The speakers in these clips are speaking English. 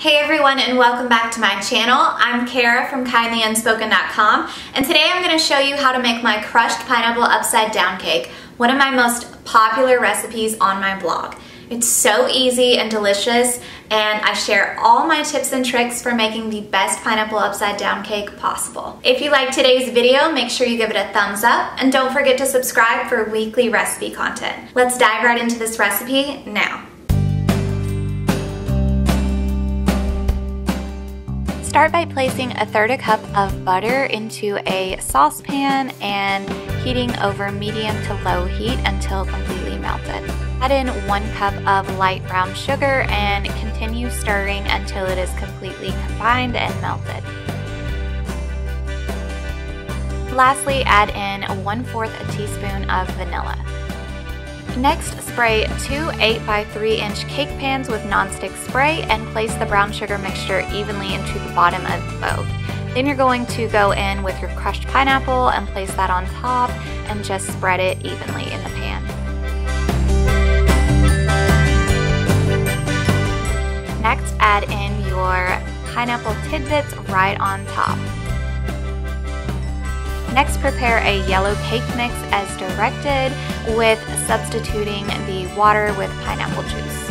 Hey everyone, and welcome back to my channel. I'm Kara from KindlyUnspoken.com, and today I'm going to show you how to make my crushed pineapple upside down cake, one of my most popular recipes on my blog. It's so easy and delicious, and I share all my tips and tricks for making the best pineapple upside down cake possible. If you like today's video, make sure you give it a thumbs up, and don't forget to subscribe for weekly recipe content. Let's dive right into this recipe now. Start by placing 1/3 cup of butter into a saucepan and heating over medium to low heat until completely melted. Add in 1 cup of light brown sugar and continue stirring until it is completely combined and melted. Lastly, add in 1/4 teaspoon of vanilla. Next, spray two 8x3-inch cake pans with nonstick spray and place the brown sugar mixture evenly into the bottom of both. Then you're going to go in with your crushed pineapple and place that on top and just spread it evenly in the pan. Next, add in your pineapple tidbits right on top. Next, prepare a yellow cake mix as directed, with substituting the water with pineapple juice.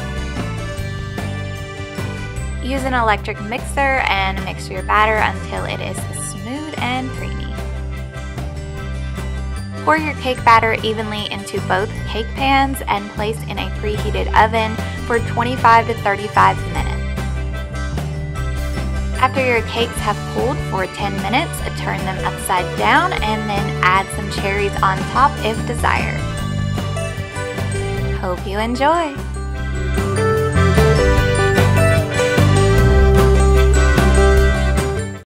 Use an electric mixer and mix your batter until it is smooth and creamy. Pour your cake batter evenly into both cake pans and place in a preheated oven for 25 to 35 minutes. After your cakes have cooled for 10 minutes, turn them upside down and then add some cherries on top if desired. Hope you enjoy!